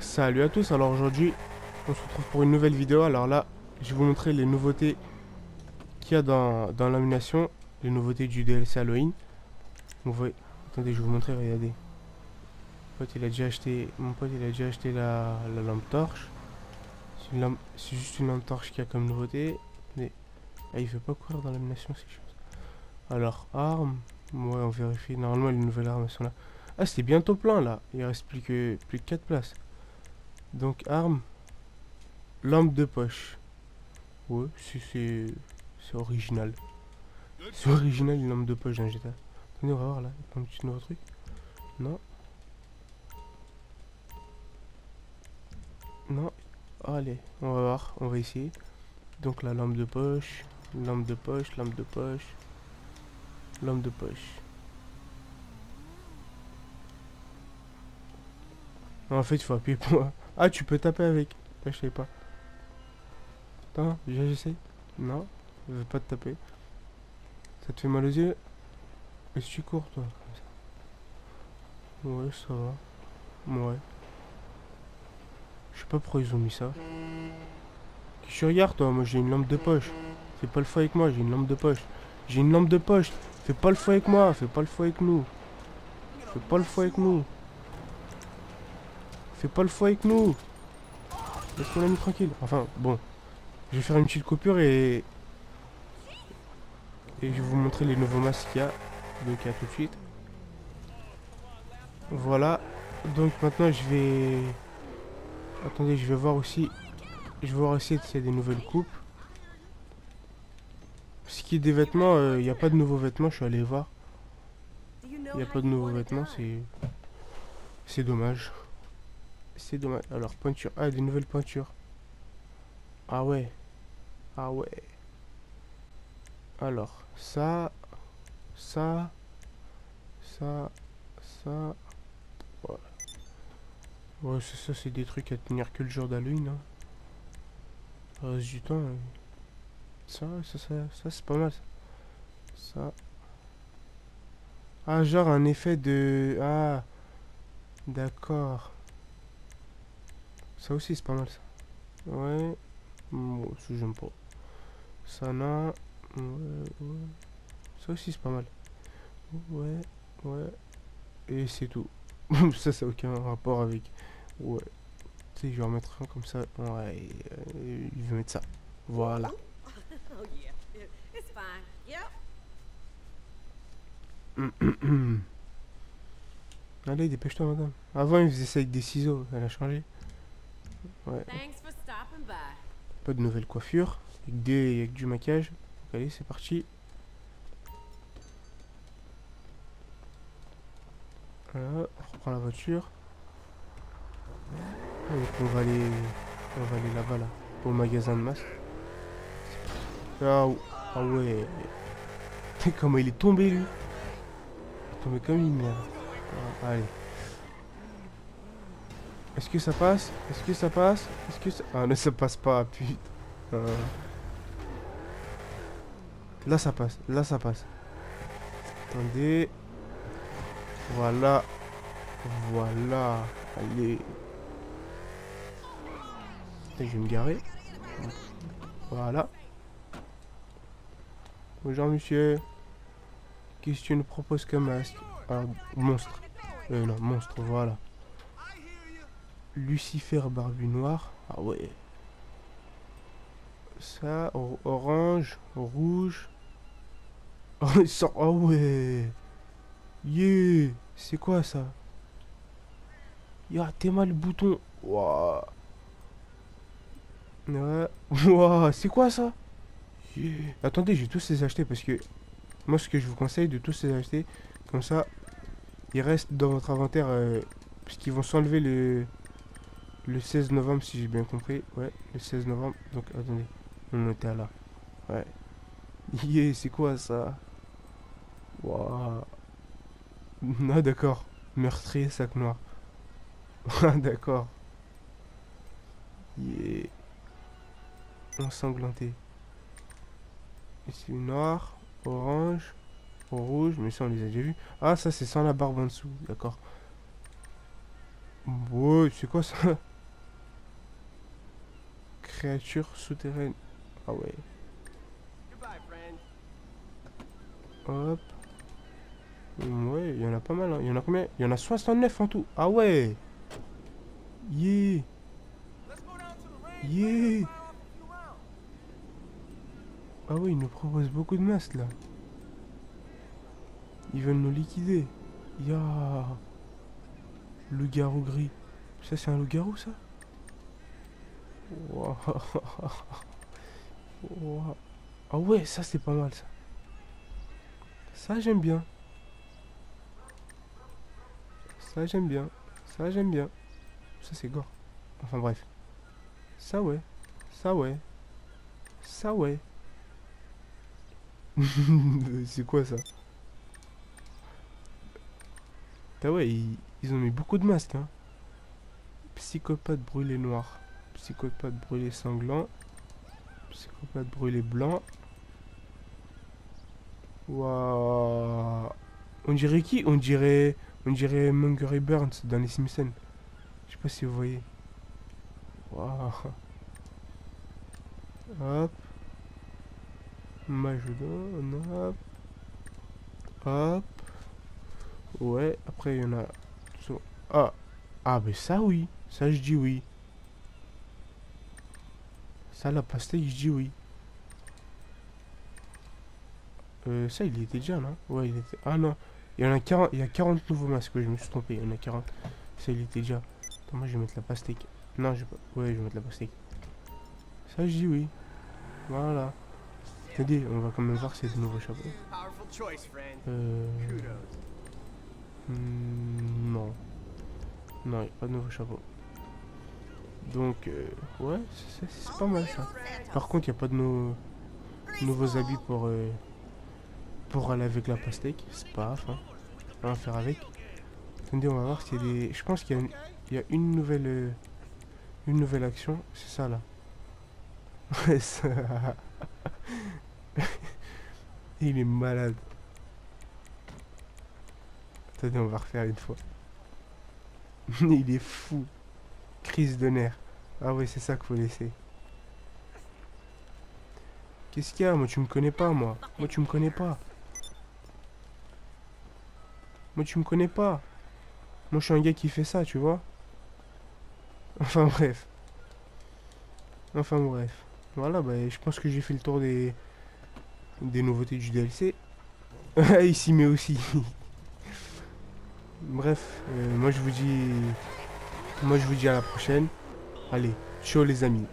Salut à tous, alors aujourd'hui on se retrouve pour une nouvelle vidéo. Alors là je vais vous montrer les nouveautés qu'il y a dans l'illumination, les nouveautés du DLC Halloween. Vous voyez, attendez, je vais vous montrer, regardez. Mon pote il a déjà acheté la lampe torche. C'est juste une lampe torche qu'il y a comme nouveauté. Mais là, il veut pas courir dans l'illumination ces choses. Alors armes, ouais on vérifie, normalement les nouvelles armes sont là. Ah, c'est bientôt plein là, il reste plus que 4 places. Donc armes, lampe de poche. Ouais, c'est original. C'est original une lampe de poche d'un GTA. Attendez, on va voir là, un petit nouveau truc. Non. Non. Allez, on va voir, on va essayer. Donc la lampe de poche, lampe de poche, lampe de poche, lampe de poche. En fait il faut appuyer pour... Ah, tu peux taper avec. Je sais pas. Attends, déjà j'essaye. Non, je veux pas te taper. Ça te fait mal aux yeux? Est-ce que tu cours toi? Ouais ça va. Ouais. Je sais pas pourquoi ils ont mis ça. Tu regardes toi, moi j'ai une lampe de poche. Fais pas le fou avec moi, j'ai une lampe de poche. J'ai une lampe de poche. Fais pas le fou avec moi, fais pas le fou avec nous. Fais pas le fou avec nous. Fais pas le fou avec nous. Laisse-moi la nuit tranquille. Enfin, bon. Je vais faire une petite coupure et je vais vous montrer les nouveaux masques qu'il y a. Donc à tout de suite. Voilà. Donc maintenant je vais... Attendez, je vais voir aussi... Je vais voir aussi s'il y a des nouvelles coupes. Ce qui est des vêtements, il n'y a pas de nouveaux vêtements. Je suis allé voir. Il n'y a pas de nouveaux vêtements, c'est... C'est dommage. C'est dommage. Alors peinture. Ah, des nouvelles peintures. Ah ouais. Ah ouais. Alors ça. Ça. Ça. Ça. Voilà. Ouais, ça c'est des trucs à tenir que le jour d'Halloween. Hein. Reste du temps. Ça c'est pas mal. Ça. Ah, genre un effet de... Ah. D'accord. Ça aussi c'est pas mal ça. Ouais. Moi ça j'aime pas. Ça n'a... Ouais, ouais. Ça aussi c'est pas mal. Ouais, ouais. Et c'est tout. ça aucun rapport avec... Ouais. Tu sais, je vais en mettre un comme ça. Ouais. Il veut mettre ça. Voilà. Allez, dépêche-toi madame. Avant il faisait ça avec des ciseaux. Elle a changé. Ouais. Pas de nouvelle coiffure, avec du maquillage. Donc, allez, c'est parti. Voilà, on reprend la voiture. Donc, on va aller là-bas, là, pour le magasin de masques. Ah ouais. Comment il est tombé lui. Il est tombé comme une merde. Ah, allez. Est-ce que ça passe? Est-ce que ça passe? Est-ce que ça... Ah non, ça passe pas, putain. Là ça passe, là ça passe. Attendez. Voilà. Voilà. Allez. Putain, je vais me garer. Voilà. Bonjour monsieur. Qu'est-ce que tu nous proposes comme masque? Ah, monstre. Non, monstre, voilà. Lucifer barbu noir. Ah ouais. Ça, orange, rouge. Oh, il sort. Ah ouais. Yeah. C'est quoi ça? Y'a t'es mal le bouton. Waouh. Ouais. Waouh. C'est quoi ça? Yeah. Attendez, j'ai tous les achetés parce que moi ce que je vous conseille de tous les acheter. Comme ça, ils restent dans votre inventaire parce qu'ils vont s'enlever le 16 novembre, si j'ai bien compris. Ouais, le 16 novembre. Donc, attendez. On était là. Ouais. Yeah, c'est quoi ça? Waouh. Ah, d'accord. Meurtrier, sac noir. D'accord. Yeah. Ensanglanté. Ici, noir, orange, rouge. Mais ça, on les a déjà vus. Ah, ça, c'est sans la barbe en dessous. D'accord. Ouais, c'est quoi ça? créatures souterraines. Ah ouais. Hop. Ouais, il y en a pas mal. Il y en a combien? Il y en a 69 en tout. Ah ouais. Yeah. Yeah. Ah oui, ils nous proposent beaucoup de masques là. Ils veulent nous liquider. Ya. Le loup-garou gris. Ça c'est un loup-garou ça? Wow. Wow. Ah ouais, ça c'est pas mal ça. Ça j'aime bien. Ça j'aime bien. Ça j'aime bien. Ça c'est gore. Enfin bref. Ça ouais. Ça ouais. Ça ouais. C'est quoi ça? Ah ouais, ils ont mis beaucoup de masques hein. Psychopathe brûlé noir, psychopathe brûlé sanglant, psychopathe brûlé blanc. Waouh. On dirait qui? On dirait Montgomery Burns dans les Simpsons. Je sais pas si vous voyez. Waouh. Hop. Majodon, hop. Hop. Ouais, après il y en a... Ah. Ah mais ça oui. Ça je dis oui. Ça la pastille, je dis oui. Ça il était déjà là. Ouais il était... Ah non. Il y en a 40. Il y a 40 nouveaux masques. Ouais, je me suis trompé. Il y en a 40. Ça il était déjà. Attends, moi je vais mettre la pastille. Non je... Ouais je vais mettre la pastille. Ça je dis oui. Voilà. Attendez, on va quand même voir ces nouveaux chapeaux. Non. Non, il n'y a pas de nouveau chapeau. Donc, ouais, c'est pas mal ça. Par contre, il n'y a pas de nouveaux habits pour aller avec la pastèque. C'est pas grave, hein. On va faire avec. Attendez, on va voir s'il y a des... Je pense qu'il y a une nouvelle action. C'est ça, là. Ouais, ça... Il est malade. Attendez, on va refaire une fois. Il est fou. Crise de nerfs. Ah oui, c'est ça qu'il faut laisser. Qu'est-ce qu'il y a? Moi, tu me connais pas, moi. Moi, tu me connais pas. Moi, tu me connais pas. Moi, je suis un gars qui fait ça, tu vois. Enfin, bref. Enfin, bref. Voilà, bah, je pense que j'ai fait le tour des nouveautés du DLC. Ici, mais aussi. Bref, moi je vous dis à la prochaine. Allez, ciao les amis.